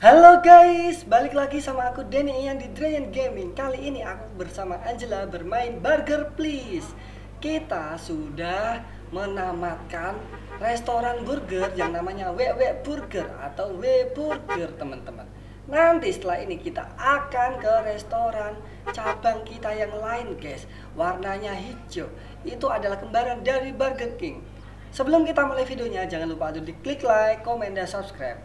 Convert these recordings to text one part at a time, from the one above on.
Halo guys, balik lagi sama aku Denny yang di DryAnt Gaming. Kali ini aku bersama Angela bermain Burger Please. Kita sudah menamatkan restoran burger yang namanya Ww Burger atau W Burger, teman-teman. Nanti setelah ini kita akan ke restoran cabang kita yang lain, guys. Warnanya hijau. Itu adalah kembaran dari Burger King. Sebelum kita mulai videonya, jangan lupa untuk diklik like, komen, dan subscribe.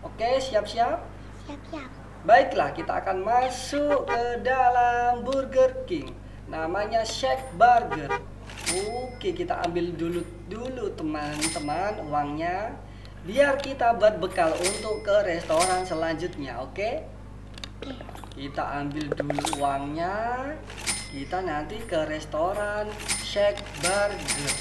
Oke, siap-siap? Siap-siap. Baiklah, kita akan masuk ke dalam Burger King. Namanya Shack Burger. Oke, kita ambil dulu teman-teman uangnya. Biar kita buat bekal untuk ke restoran selanjutnya, oke? Kita ambil dulu uangnya. Kita nanti ke restoran Shack Burger.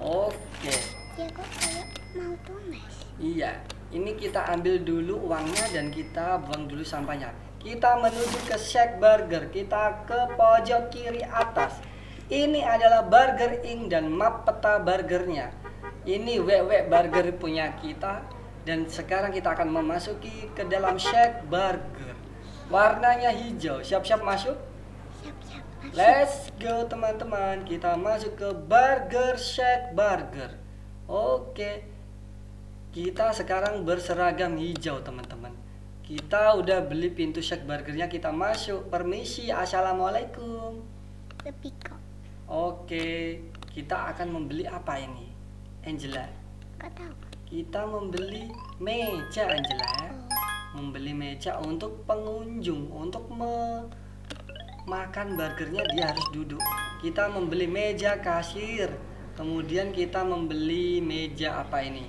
Oke. Ya kok kayak mau tunas. Iya, ini kita ambil dulu uangnya dan kita buang dulu sampahnya. Kita menuju ke Shack Burger, kita ke pojok kiri atas. Ini adalah Burger Inc dan map peta burgernya. Ini Ww Burger punya kita. Dan sekarang kita akan memasuki ke dalam Shack Burger. Warnanya hijau, siap-siap masuk? Siap-siap masuk. Let's go teman-teman, kita masuk ke Burger Shack Burger. Oke. Kita sekarang berseragam hijau teman-teman. Kita udah beli pintu Shack Burgernya, kita masuk. Permisi, assalamualaikum. Oke, kita akan membeli apa ini, Angela? Gak tahu. Kita membeli meja, Angela. Membeli meja untuk pengunjung, untuk makan burgernya dia harus duduk. Kita membeli meja kasir. Kemudian kita membeli meja apa ini?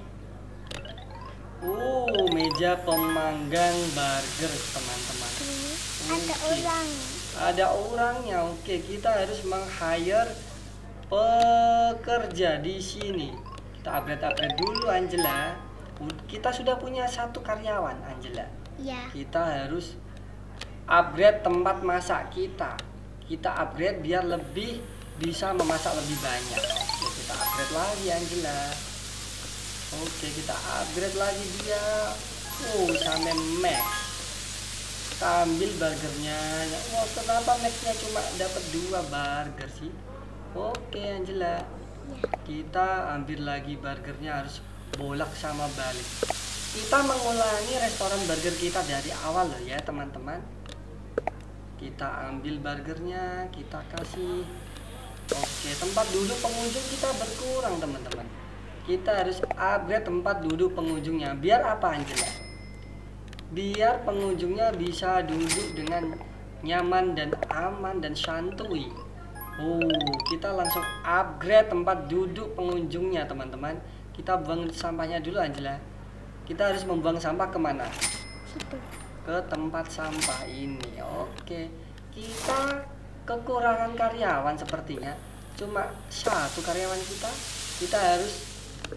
Meja pemanggang burger teman-teman. Ada orang. Ada orangnya. Oke, kita harus meng-hire pekerja di sini. Kita upgrade dulu Angela. Kita sudah punya satu karyawan Angela. Ya. Kita harus upgrade tempat masak kita. Kita upgrade biar lebih bisa memasak lebih banyak. Ya, kita upgrade lagi Angela. Oke, kita upgrade lagi dia. Sampai max. Kita ambil burgernya. Kenapa maxnya cuma dapat 2 burger sih? Oke, Angela. Kita ambil lagi burgernya, harus bolak sama balik. Kita mengulangi restoran burger kita dari awal loh ya, teman-teman. Kita ambil burgernya, kita kasih. Oke, tempat duduk pengunjung kita berkurang, teman-teman. Kita harus upgrade tempat duduk pengunjungnya. Biar apa Angela? Biar pengunjungnya bisa duduk dengan nyaman dan aman dan santuy. Kita langsung upgrade tempat duduk pengunjungnya teman-teman. Kita buang sampahnya dulu Angela. Kita harus membuang sampah kemana? Situ. Ke tempat sampah ini. Oke. Kita kekurangan karyawan sepertinya. Cuma 1 karyawan kita. Kita harus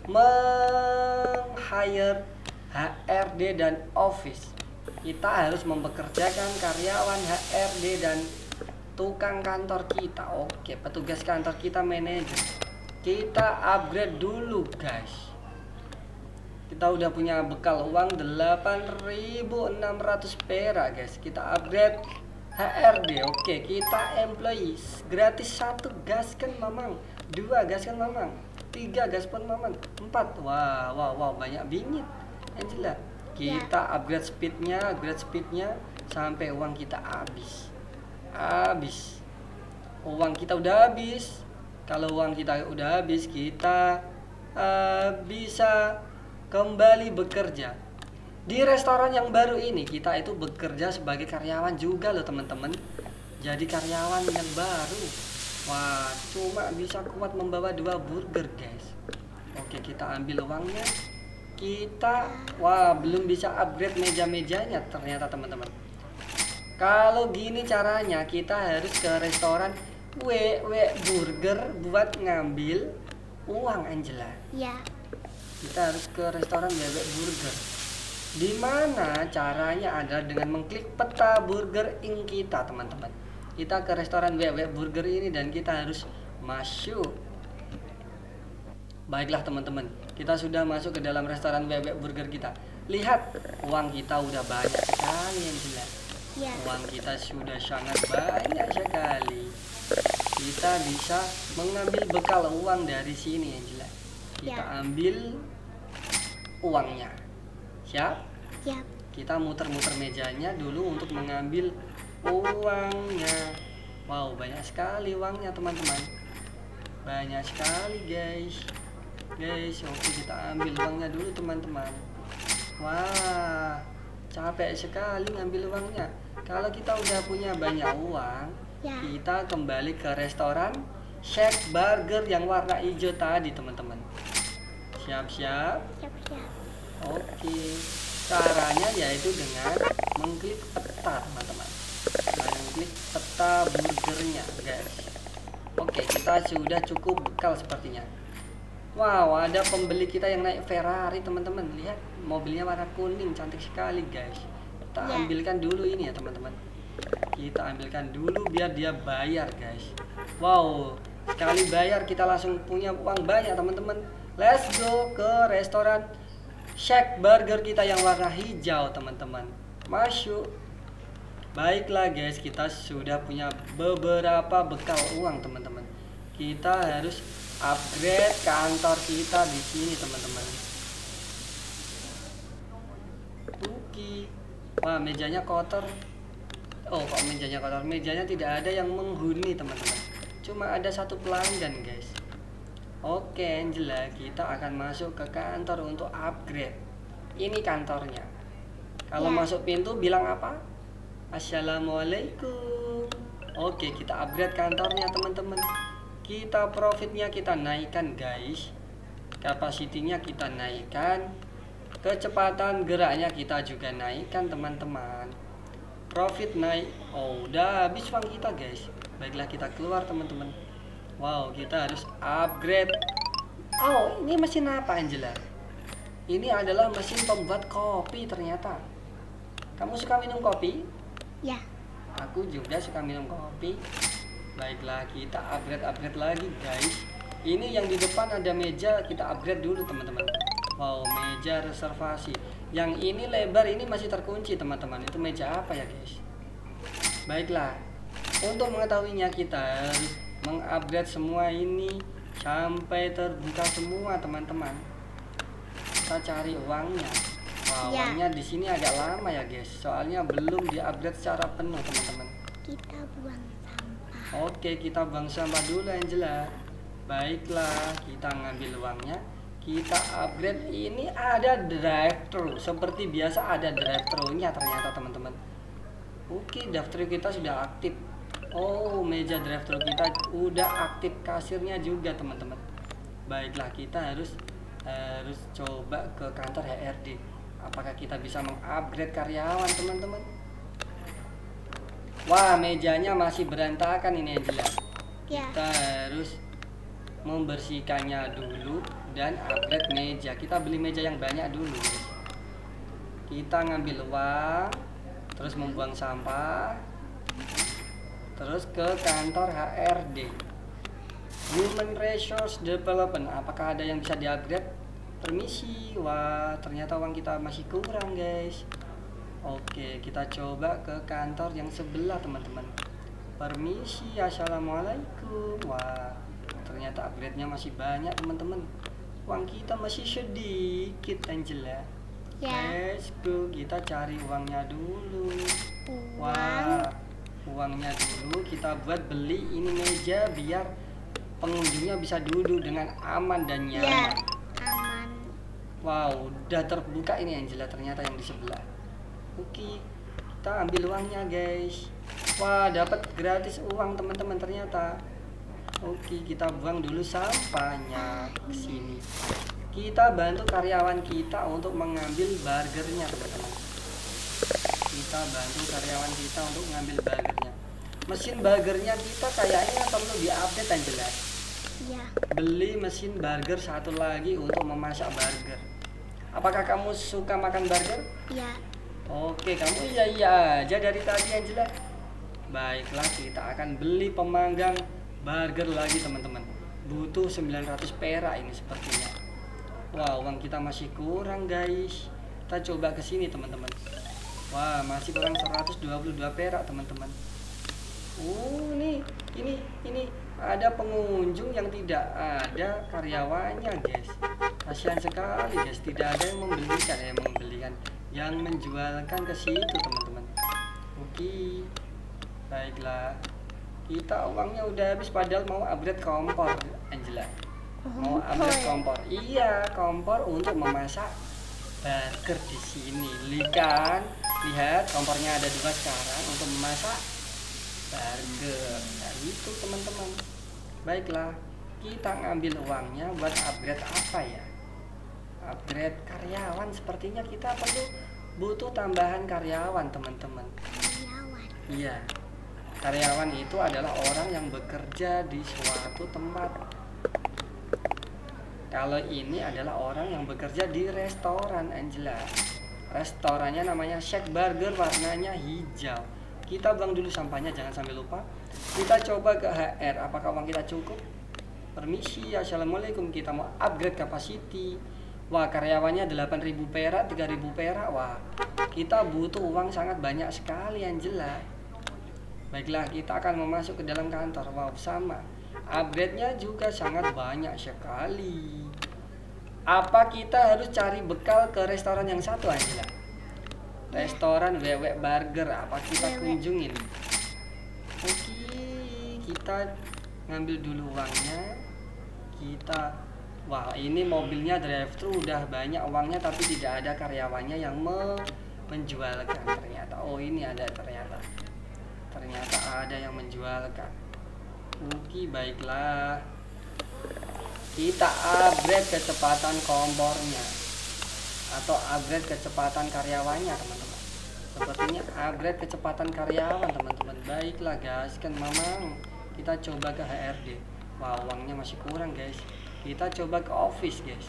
meng-hire HRD dan office. Kita harus mempekerjakan karyawan HRD dan tukang kantor kita. Oke, petugas kantor kita manajer. Kita upgrade dulu guys. Kita udah punya bekal uang 8.600 perak guys. Kita upgrade HRD. Oke, kita employees gratis 1 gaskan mamang, 2 gaskan mamang, 3 gaspon mamang, 4. Wow, banyak bingit Angela. Kita upgrade speednya sampai uang kita habis. Uang kita udah habis. Kalau uang kita udah habis, kita bisa kembali bekerja di restoran yang baru ini. Kita itu bekerja sebagai karyawan juga loh teman-teman. Jadi karyawan yang baru. Cuma bisa kuat membawa 2 burger guys. Oke, kita ambil uangnya. Kita belum bisa upgrade meja-mejanya ternyata teman-teman. Kalau gini caranya, kita harus ke restoran Ww Burger buat ngambil uang Angela. Iya. Kita harus ke restoran Ww Burger. Dimana caranya adalah dengan mengklik peta Burger Inc kita teman-teman. Kita ke restoran Ww Burger ini dan kita harus masuk. Baiklah teman-teman, kita sudah masuk ke dalam restoran Ww Burger kita. Lihat, uang kita udah banyak sekali, Angela. Ya. Uang kita sudah sangat banyak sekali. Kita bisa mengambil bekal uang dari sini, Angela. Kita ya. Ambil uangnya. Siap? Ya. Kita muter-muter mejanya dulu untuk mengambil uangnya. Wow, banyak sekali uangnya, teman-teman. Banyak sekali, guys. Guys, oke, kita ambil uangnya dulu, teman-teman. Wah, capek sekali ngambil uangnya. Kalau kita udah punya banyak uang, ya. Kita kembali ke restoran Shack Burger yang warna hijau tadi, teman-teman. Siap-siap? Siap-siap. Oke, caranya yaitu dengan mengklik peta, teman-teman. Mengklik peta burgernya, guys. Oke, kita sudah cukup bekal sepertinya. Wow, ada pembeli kita yang naik Ferrari, teman-teman. Lihat, mobilnya warna kuning, cantik sekali, guys. Kita ambilkan dulu ini ya, teman-teman. Kita ambilkan dulu biar dia bayar, guys. Wow, sekali bayar kita langsung punya uang banyak, teman-teman. Let's go ke restoran Shack Burger kita yang warna hijau, teman-teman. Masuk. Baiklah, guys, kita sudah punya beberapa bekal uang, teman-teman. Kita harus upgrade kantor kita di sini, teman-teman. Oke. Wah, mejanya kotor. Oh, kok mejanya kotor? Mejanya tidak ada yang menghuni, teman-teman. Cuma ada satu pelanggan, guys. Oke, Angela, kita akan masuk ke kantor untuk upgrade. Ini kantornya. Kalau masuk pintu bilang apa? Assalamualaikum. Oke, kita upgrade kantornya, teman-teman. Kita profitnya kita naikkan, guys. Kapasitinya kita naikkan. Kecepatan geraknya kita juga naikkan, teman-teman. Profit naik. Oh, udah habis uang kita, guys. Baiklah, kita keluar, teman-teman. Wow, kita harus upgrade. Oh, ini mesin apa, Angela? Ini adalah mesin pembuat kopi, ternyata. Kamu suka minum kopi? Ya. Aku juga suka minum kopi. Baiklah, kita upgrade lagi, guys. Ini yang di depan ada meja, kita upgrade dulu, teman-teman. Wow, meja reservasi. Yang ini lebar, ini masih terkunci, teman-teman. Itu meja apa ya, guys? Baiklah, untuk mengetahuinya kita harus mengupgrade semua ini sampai terbuka semua, teman-teman. Kita cari uangnya. Wow, uangnya di sini agak lama ya, guys. Soalnya belum diupgrade secara penuh, teman-teman. Kita buang. Oke, kita buang sampah dulu, Angela. Baiklah, kita ngambil uangnya. Kita upgrade. Ini ada drive-thru. Seperti biasa ada drive-thru-nya ternyata, teman-teman. Oke, drive-thru kita sudah aktif. Oh, meja drive-thru kita udah aktif, kasirnya juga, teman-teman. Baiklah, kita harus coba ke kantor HRD. Apakah kita bisa mengupgrade karyawan, teman-teman? Wah, mejanya masih berantakan ini, Angela. Ya. Kita harus membersihkannya dulu dan upgrade meja. Kita beli meja yang banyak dulu. Kita ngambil uang, terus membuang sampah, terus ke kantor HRD. Human Resource Development. Apakah ada yang bisa diupgrade? Permisi. Wah, ternyata uang kita masih kurang, guys. Oke, kita coba ke kantor yang sebelah, teman-teman. Permisi, assalamualaikum. Wah, ternyata upgrade-nya masih banyak, teman-teman. Uang kita masih sedikit, Angela. Ya. Let's go, kita cari uangnya dulu. Wah, uangnya dulu kita buat beli ini meja biar pengunjungnya bisa duduk dengan aman dan nyaman. Ya, aman. Wow, udah terbuka ini, Angela, ternyata yang di sebelah. Oke, kita ambil uangnya, guys. Wah, dapat gratis uang, teman-teman, ternyata. Oke, kita buang dulu sampahnya ke sini. Kita bantu karyawan kita untuk mengambil burgernya, teman-teman. Kita bantu karyawan kita untuk mengambil burgernya. Mesin burgernya kita kayaknya perlu diupdate, Angela. Iya. Beli mesin burger satu lagi untuk memasak burger. Apakah kamu suka makan burger? Iya. Oke, kamu iya-iya aja dari tadi, Angela. Baiklah, kita akan beli pemanggang burger lagi, teman-teman. Butuh 900 perak ini sepertinya. Wah, uang kita masih kurang, guys. Kita coba ke sini teman-teman. Wah, masih kurang 122 perak teman-teman. Oh, ini ada pengunjung yang tidak ada karyawannya, guys. Kasihan sekali, guys. Tidak ada yang membelikan, yang menjualkan ke situ, teman-teman. Oke. Baiklah. Kita uangnya udah habis padahal mau upgrade kompor, Angela. Mau upgrade kompor. Iya, kompor untuk memasak burger di sini. Lihat kompornya ada dua sekarang untuk memasak burger. Nah, itu teman-teman. Baiklah, kita ngambil uangnya buat upgrade apa ya? Upgrade karyawan. Sepertinya kita perlu butuh tambahan karyawan, teman-teman. Iya. Karyawan itu adalah orang yang bekerja di suatu tempat. Kalau ini adalah orang yang bekerja di restoran, Angela. Restorannya namanya Shack Burger, warnanya hijau. Kita buang dulu sampahnya, jangan sampai lupa. Kita coba ke HR, apakah uang kita cukup? Permisi, assalamualaikum, kita mau upgrade capacity. Wah, karyawannya 8.000 perak, 3.000 perak. Wah, kita butuh uang sangat banyak sekali, Angela. Baiklah, kita akan masuk ke dalam kantor. Wow, sama. Upgrade-nya juga sangat banyak sekali. Apa kita harus cari bekal ke restoran yang satu, Angela? Restoran Ww Burger, apa kita kunjungin? Oke, kita ngambil dulu uangnya. Wah, ini mobilnya drive-thru, udah banyak uangnya tapi tidak ada karyawannya yang menjualkan ternyata. Oh, ini ada ternyata. Ternyata ada yang menjualkan. Oke, baiklah. Kita upgrade kecepatan kompornya atau upgrade kecepatan karyawannya, teman-teman. Sepertinya upgrade kecepatan karyawan, teman-teman. Baiklah, guys. Kan memang kita coba ke HRD. Wah, uangnya masih kurang, guys. Kita coba ke office, guys.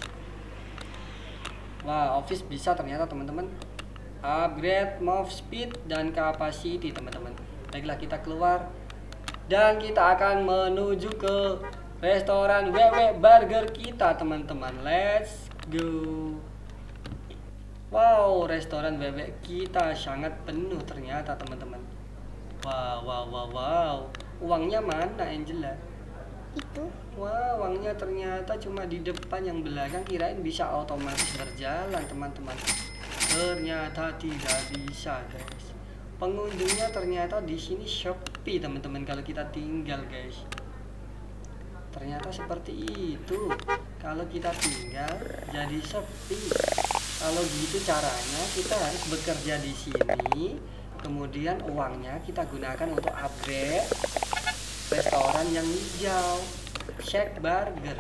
Wah, office bisa ternyata, teman-teman. Upgrade move speed dan capacity, teman-teman. Baiklah, kita keluar. Dan kita akan menuju ke restoran Ww Burger kita, teman-teman. Let's go. Wow, restoran Ww kita sangat penuh ternyata, teman-teman. Wow. Uangnya mana, Angela? Itu. Wah, wow, uangnya ternyata cuma di depan, yang belakang kirain bisa otomatis berjalan, teman-teman. Ternyata tidak bisa, guys. Pengunjungnya ternyata di sini Shopee, teman-teman. Kalau kita tinggal, guys, ternyata seperti itu. Kalau kita tinggal jadi Shopee. Kalau gitu caranya kita harus bekerja di sini, kemudian uangnya kita gunakan untuk upgrade restoran yang hijau, Shack Burger.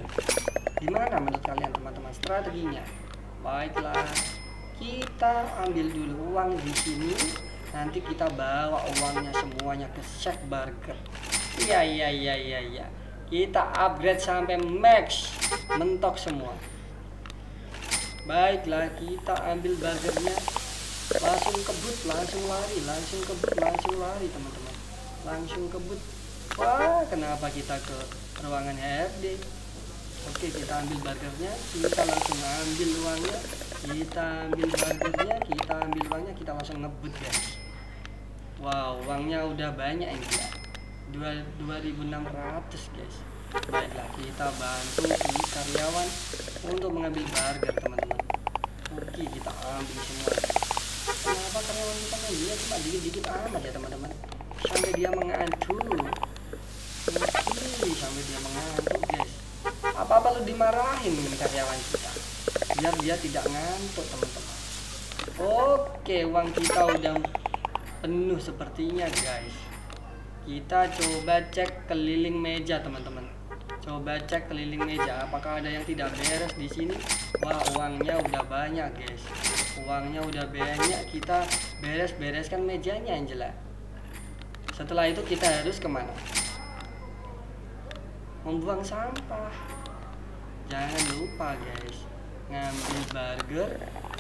Gimana menurut kalian, teman-teman, strateginya? Baiklah, kita ambil dulu uang di sini. Nanti kita bawa uangnya semuanya ke Shack Burger. Iya. Kita upgrade sampai max, mentok semua. Baiklah, kita ambil burgernya. Langsung kebut, langsung lari, langsung kebut, langsung lari, teman-teman. Langsung kebut. Wah, kenapa kita ke ruangan HRD? Oke, kita ambil burgernya. Kita langsung ambil uangnya. Kita langsung ngebut, guys. Wow, uangnya udah banyak ini, ya. 2.600, guys. Baiklah, kita bantu si karyawan untuk mengambil burger, teman-teman. Oke, kita ambil semua. Kenapa karyawan kita ngambilnya cuma dikit-dikit amat ya, teman-teman? Sampai dia mengantuk. Guys. Apa perlu dimarahin nih karyawan kita? Biar dia tidak ngantuk, teman-teman. Oke, uang kita udah penuh sepertinya, guys. Kita coba cek keliling meja, teman-teman. Apakah ada yang tidak beres di sini? Wah, uangnya udah banyak, guys. Kita beres-bereskan mejanya, Angela. Setelah itu kita harus kemana? Membuang sampah. Jangan lupa, guys, ngambil burger.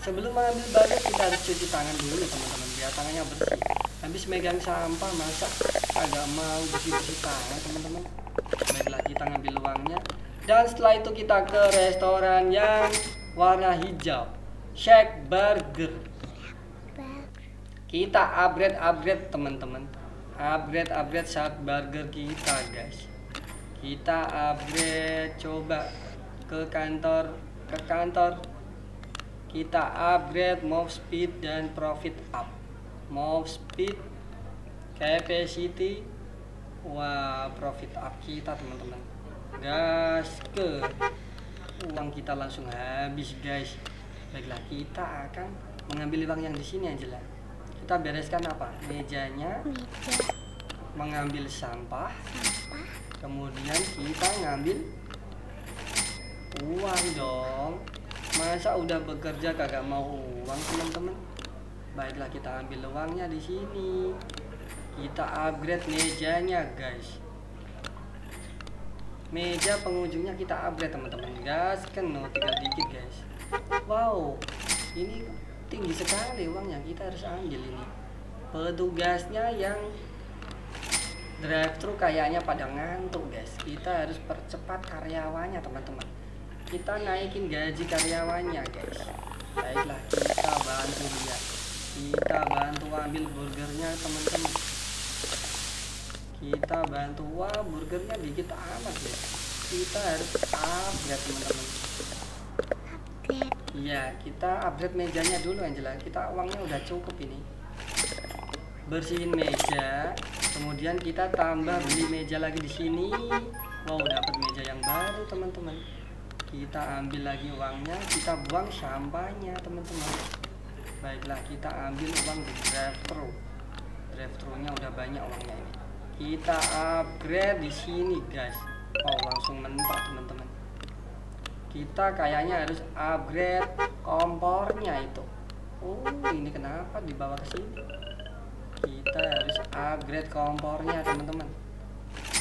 Sebelum mengambil burger kita harus cuci tangan dulu, teman-teman, biar tangannya bersih. Habis megang sampah masa agak mau bersih-bersih tangan, teman-teman. Baiklah, kita ngambil uangnya. Dan setelah itu kita ke restoran yang warna hijau. Shack Burger. Kita upgrade teman-teman. Upgrade Shack Burger kita, guys. Kita upgrade, coba ke kantor. Kita upgrade move speed dan profit up. Move speed, capacity. Wah, profit up kita, teman-teman. Gas ke. Uang kita langsung habis, guys. Baiklah, kita akan mengambil uang yang di sini, Angela. Kita bereskan apa? Mejanya. Meja. Mengambil sampah. Kemudian kita ngambil uang dong. Masa udah bekerja kagak mau uang, teman-teman? Baiklah, kita ambil uangnya di sini. Kita upgrade mejanya, guys. Meja pengunjungnya kita upgrade, teman-teman. Gas kan, no, tinggal dikit, guys. Wow, ini tinggi sekali uangnya, kita harus ambil ini. Petugasnya yang drive thru kayaknya pada ngantuk, guys. Kita harus percepat karyawannya, teman-teman. Kita naikin gaji karyawannya, guys. Baiklah, kita bantu dia. Kita bantu ambil burgernya, teman-teman. Kita bantu, wah, burgernya dikit amat, guys. Kita harus upgrade, teman-teman. Iya, kita upgrade mejanya dulu, Angela. Kita uangnya udah cukup ini. Bersihin meja, kemudian kita tambah beli meja lagi di sini. Wow, dapat meja yang baru, teman-teman. Kita ambil lagi uangnya, kita buang sampahnya, teman-teman. Baiklah, kita ambil uang di drive-thru. Drive-thrunya udah banyak uangnya ini. Kita upgrade di sini, guys. Oh, langsung mentok, teman-teman. Kita kayaknya harus upgrade kompornya itu. Oh, ini kenapa dibawa ke sini? Kita harus upgrade kompornya, teman-teman.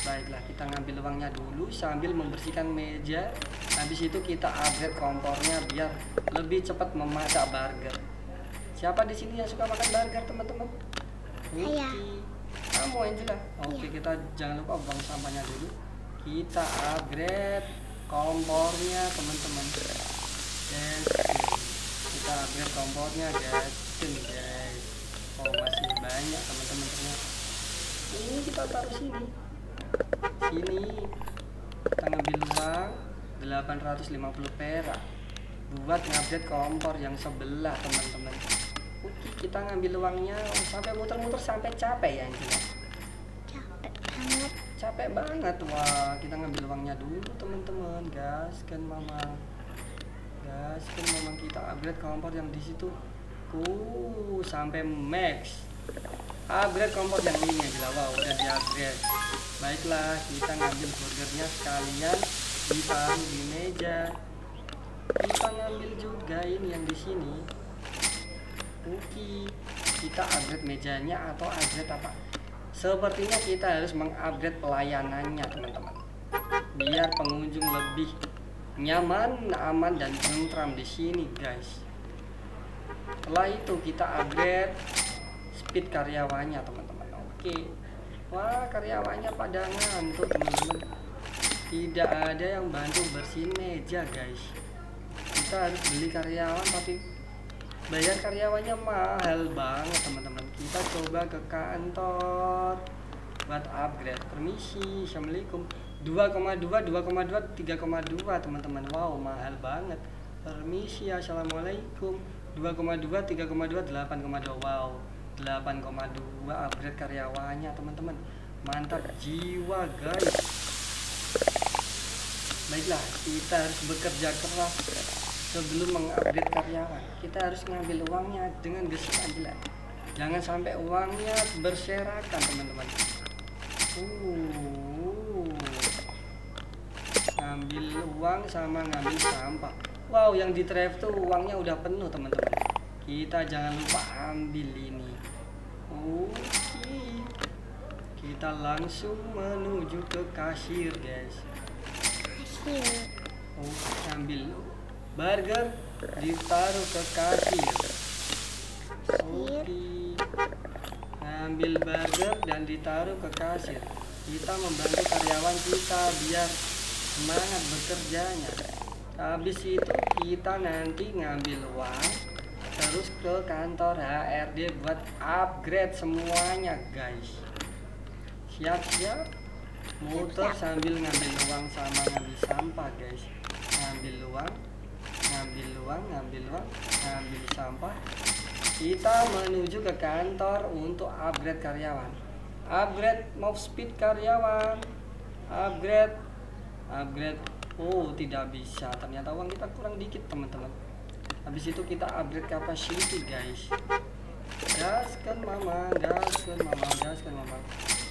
Baiklah, kita ngambil uangnya dulu sambil membersihkan meja. Habis itu kita upgrade kompornya biar lebih cepat memasak burger. Siapa di sini yang suka makan burger, teman-teman? Iya. Kamu, Angela. Oke, kita jangan lupa buang sampahnya dulu. Kita upgrade kompornya, teman-teman. Kita upgrade kompornya, guys. Oh, masih banyak, teman-teman. Ini kita taruh sini. Sini. Kita ngambil uang 850 perak buat ngupdate kompor yang sebelah, teman-teman. Oke, kita ngambil uangnya sampai muter-muter sampai capek ya, Angela. Capek banget. Wah, kita ngambil uangnya dulu, teman-teman. Gaskan mama, kita upgrade kompor yang di situ. Sampai max. Upgrade kompor yang ini, Angela. Wah, udah di upgrade. Baiklah, kita ngambil burgernya sekalian ditaruh di meja. Kita ngambil juga ini yang di sini. Oke, kita upgrade mejanya atau upgrade apa? Sepertinya kita harus mengupgrade pelayanannya, teman-teman. Biar pengunjung lebih nyaman, aman, dan tentram di sini, guys. Setelah itu kita upgrade speed karyawannya, teman-teman. Oke. Wah, karyawannya pada ngantuk, teman-teman. Tidak ada yang bantu bersihin meja, guys. Kita harus beli karyawan, tapi bayar karyawannya mahal banget, teman-teman. Kita coba ke kantor buat upgrade. Permisi, assalamualaikum. 2,2, 3,2, teman-teman. Wow, mahal banget. Permisi, assalamualaikum. 2,2, 3,2, 8,2. Wow, 8,2 upgrade karyawannya, teman-teman. Mantap jiwa, guys. Baiklah, kita harus bekerja keras sebelum mengupgrade karyawan. Kita harus ngambil uangnya dengan gesit, Angela. Jangan sampai uangnya berserakan, teman-teman. Ngambil uang sama ngambil sampah. Wow, yang di drive tuh uangnya udah penuh, teman-teman. Kita jangan lupa ambil ini. Oke. Kita langsung menuju ke kasir, guys. Ambil burger, ditaruh ke kasir. Oke. Ambil burger dan ditaruh ke kasir. Kita membantu karyawan kita biar semangat bekerjanya. Habis itu kita nanti ngambil uang terus ke kantor HRD buat upgrade semuanya, guys. Siap-siap, muter sambil ngambil uang sama ngambil sampah, guys. Ngambil sampah. Kita menuju ke kantor untuk upgrade karyawan, upgrade move speed karyawan, upgrade. Oh, tidak bisa, ternyata uang kita kurang dikit, teman-teman. Habis itu kita upgrade capacity, guys. Gaskan mama.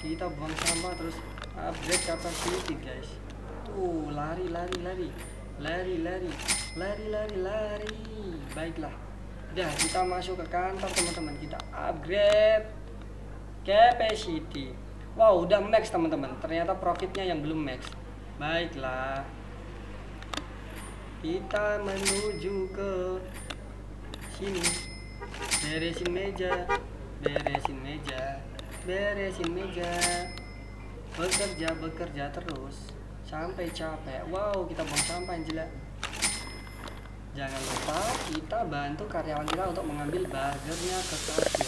Kita buang sampah terus upgrade capacity, guys. Lari. Baiklah, dah kita masuk ke kantor, teman-teman. Kita upgrade capacity. Wow, udah max, teman-teman. Ternyata profitnya yang belum max. Baiklah, kita menuju ke sini. Beresin meja. Bekerja terus sampai capek. Wow, kita buang sampah, Angela. Jangan lupa kita bantu karyawan kita untuk mengambil burgernya ke kasir.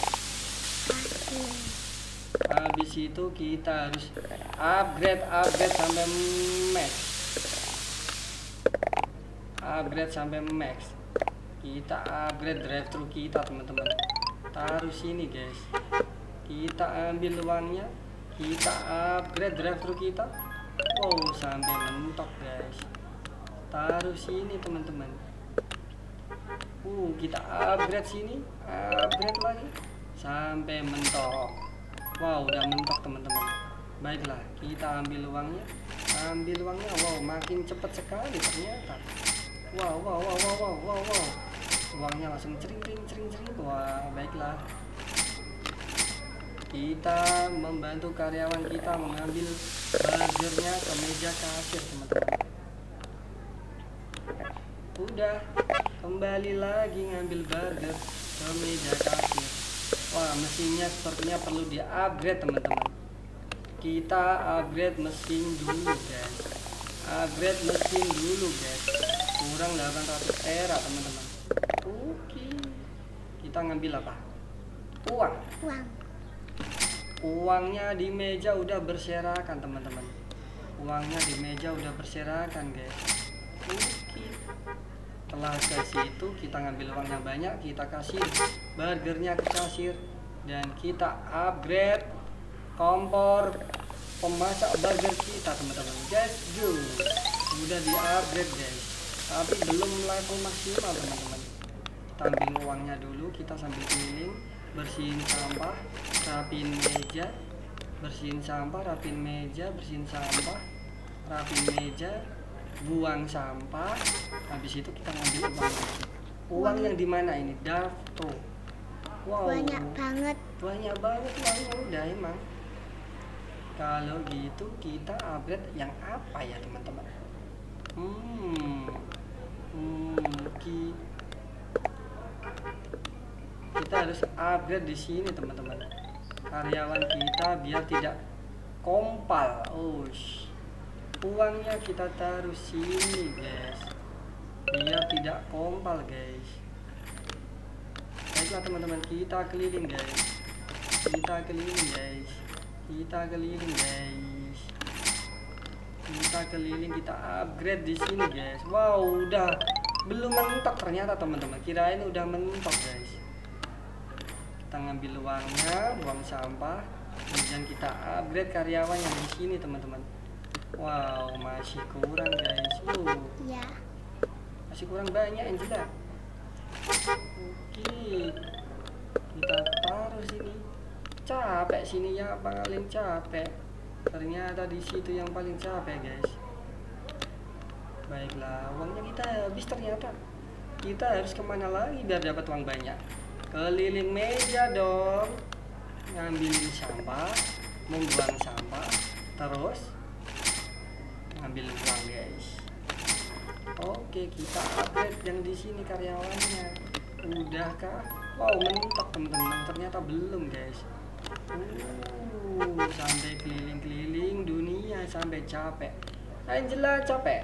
Habis itu kita harus upgrade sampai max. Kita upgrade drive thru kita, teman-teman. Taruh sini, guys. Kita ambil uangnya, kita upgrade drive thru kita. Wow, sampai mentok, guys. Taruh sini, teman-teman. Kita upgrade sini, upgrade lagi sampai mentok. Wow, udah mentok, teman-teman. Baiklah, kita ambil uangnya. Wow, makin cepat sekali ternyata. Wow. Uangnya langsung cering. Wah, baiklah. Kita membantu karyawan kita mengambil burgernya ke meja kasir, teman-teman. Udah, kembali lagi ngambil burger ke meja kasir. Wah, mesinnya sepertinya perlu di-upgrade, teman-teman. Kita upgrade mesin dulu, guys. Kurang 800 era, teman-teman. Oke. Kita ngambil apa? Uang. Uangnya di meja udah berserakan, teman-teman. Guys. Oke. Setelah ke situ kita ngambil uangnya banyak, kita kasih burgernya ke kasir, dan kita upgrade kompor pemasak burger kita, teman-teman. Guys, udah di-upgrade, guys. Tapi belum level maksimal, teman-teman. Kita ambil uangnya dulu, kita sambil keliling, bersihin sampah, rapiin meja, buang sampah. Habis itu kita ngambil uang. Uang yang di mana ini? Dafto. Wow, banyak banget uangnya udah emang. Kalau gitu kita upgrade yang apa ya, teman-teman? Kita harus upgrade di sini, teman-teman. Karyawan kita biar tidak kompal. Uangnya kita taruh sini, guys. Biar tidak kompal, guys. Baiklah, teman-teman, kita keliling, guys. Kita upgrade di sini, guys. Wow, udah belum mentok ternyata, teman-teman. Kirain udah mentok, guys. Kita ngambil uangnya, buang sampah, kemudian kita upgrade karyawan yang di sini, teman-teman. Wow, masih kurang, guys. Ya. Masih kurang banyak, Angela. Oke. Kita taruh sini. Capek sini ya, paling capek. Ternyata di situ yang paling capek, guys. Baiklah, uangnya kita habis ternyata. Kita harus kemana lagi biar dapat uang banyak? Keliling meja dong. Ngambilin sampah, membuang sampah, terus ngambil uang, guys. Oke, kita update yang di sini karyawannya. Udah kah? Wow, mentok, teman-teman. Ternyata belum, guys. Sampai keliling-keliling dunia sampai capek. Angela capek.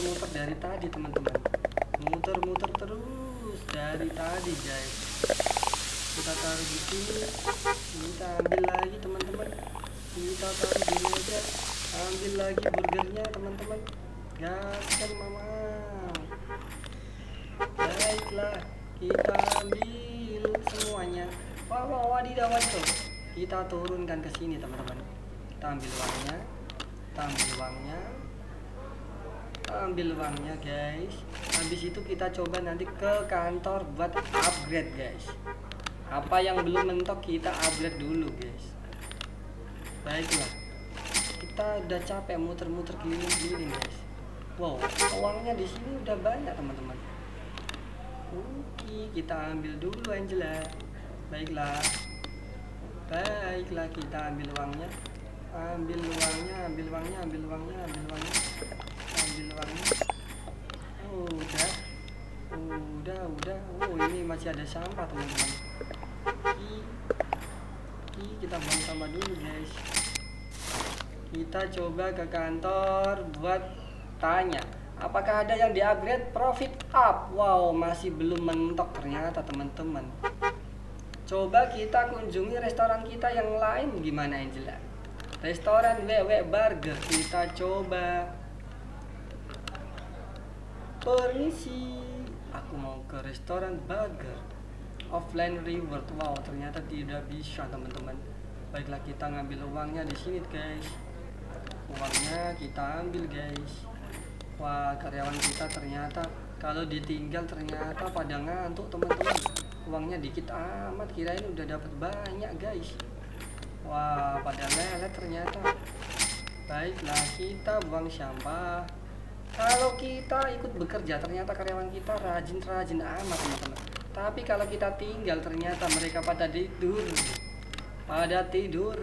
muter-muter dari tadi teman-teman, muter-muter terus dari tadi guys. Kita taruh di sini, kita ambil lagi teman-teman, kita taruh di sini aja, ambil lagi burgernya teman-teman. Gaskan mama. Baiklah, kita ambil semuanya. Wah wah wadidaw wadidaw. Kita turunkan ke sini teman-teman. Kita ambil uangnya, kita ambil uangnya, kita ambil uangnya guys. Habis itu kita coba nanti ke kantor buat upgrade guys. Apa yang belum mentok kita upgrade dulu guys. Baiklah, kita udah capek muter-muter keliling-keliling guys. Wow, uangnya di sini udah banyak teman-teman. Oke, kita ambil dulu Angela. Baiklah, baiklah kita ambil uangnya, ambil uangnya, ambil uangnya, ambil uangnya, ambil uangnya, ambil uangnya. Udah. Oh ini masih ada sampah teman-teman. Kita buang sampah dulu guys. Kita coba ke kantor buat tanya, apakah ada yang di-upgrade profit up? Wow, masih belum mentok ternyata teman-teman. Coba kita kunjungi restoran kita yang lain, gimana Angela? Restoran Ww Burger, kita coba. Permisi, aku mau ke restoran burger. Offline reward, wow ternyata tidak bisa teman-teman. Baiklah, kita ngambil uangnya di sini guys. Uangnya kita ambil guys. Wah, karyawan kita ternyata kalau ditinggal ternyata pada ngantuk teman-teman. Uangnya dikit amat, kirain udah dapat banyak guys. Wah, pada lelet ternyata. Baiklah, kita buang sampah. Kalau kita ikut bekerja ternyata karyawan kita rajin-rajin amat teman-teman. Tapi kalau kita tinggal ternyata mereka pada tidur. Pada tidur.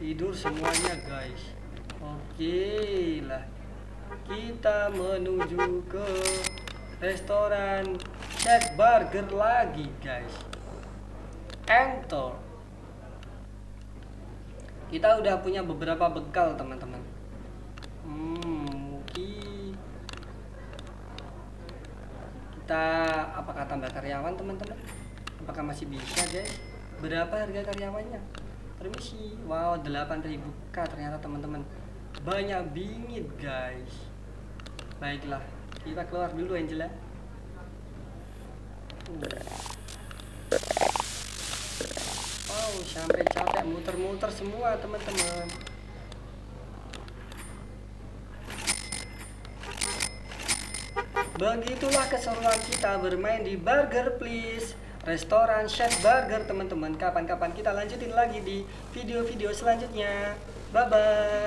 Tidur semuanya guys. Oke lah, kita menuju ke restoran Shack Burger lagi guys. Enter. Kita udah punya beberapa bekal teman-teman. Kita apakah tambah karyawan teman-teman? Apakah masih bisa guys? Berapa harga karyawannya? Permisi. Wow, 8.000k ternyata teman-teman. Banyak bingit guys. Baiklah, kita keluar dulu Angela. Wow, sampai capek muter-muter semua teman-teman. Begitulah keseruan kita bermain di Burger Please, restoran Shack Burger teman-teman. Kapan-kapan kita lanjutin lagi di video-video selanjutnya. Bye-bye.